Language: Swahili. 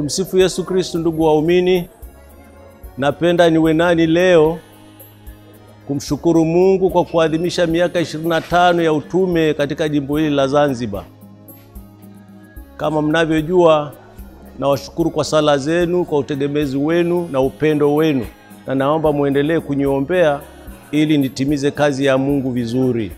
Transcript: Tumsifu Yesu Kristo. Ndugu waumini, napenda niwe nani leo kumshukuru Mungu kwa kuadhimisha miaka 25 ya utume katika jimbo hili la Zanzibar. Kama mnavyojua, nawashukuru kwa sala zenu, kwa utegemezi wenu na upendo wenu, na naomba muendelee kuniombea ili nitimize kazi ya Mungu vizuri.